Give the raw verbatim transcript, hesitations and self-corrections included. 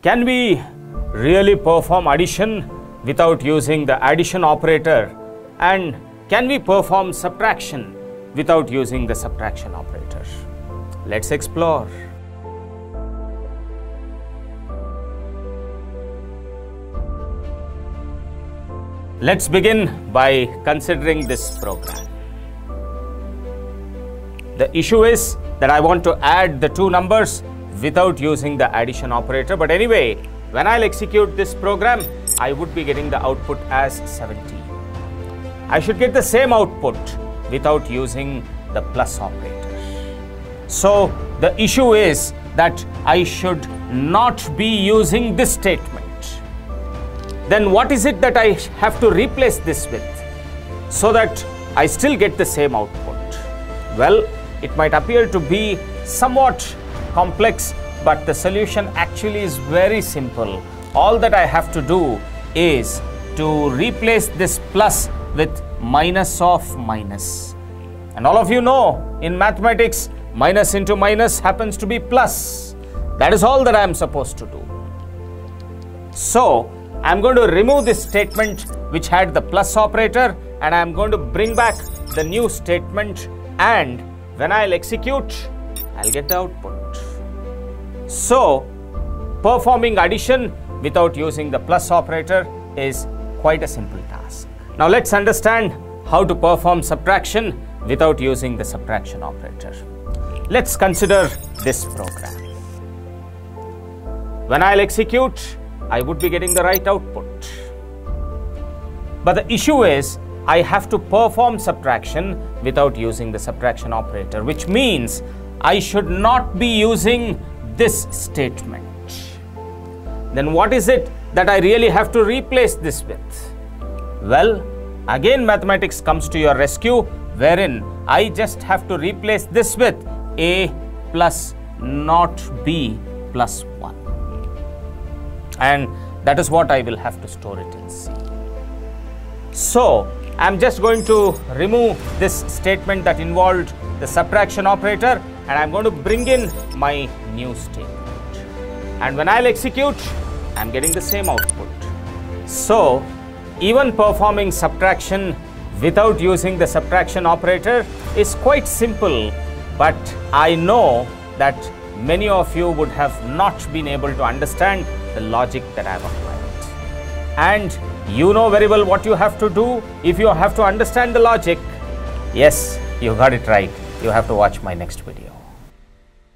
Can we really perform addition without using the addition operator? And can we perform subtraction without using the subtraction operator? Let's explore. Let's begin by considering this program. The issue is that I want to add the two numbers without using the addition operator. But anyway, when I'll execute this program, I would be getting the output as seventy. I should get the same output without using the plus operator. So the issue is that I should not be using this statement. Then what is it that I have to replace this with so that I still get the same output? Well, it might appear to be somewhat complex, but the solution actually is very simple. All that I have to do is to replace this plus with minus of minus. And all of you know, in mathematics, minus into minus happens to be plus. That is all that I am supposed to do. So I am going to remove this statement which had the plus operator, and I am going to bring back the new statement, and when I'll execute, I'll get the output. So performing addition without using the plus operator is quite a simple task. Now let's understand how to perform subtraction without using the subtraction operator. Let's consider this program. When I'll execute, I would be getting the right output. But the issue is I have to perform subtraction without using the subtraction operator, which means I should not be using this statement. Then what is it that I really have to replace this with? Well, again mathematics comes to your rescue, wherein I just have to replace this with A plus not B plus one. And that is what I will have to store it in C. So I'm just going to remove this statement that involved the subtraction operator, and I'm going to bring in my new statement. And when I'll execute, I'm getting the same output. So even performing subtraction without using the subtraction operator is quite simple, but I know that many of you would have not been able to understand the logic that I have applied. And you know very well what you have to do if you have to understand the logic. Yes, you got it right. You have to watch my next video.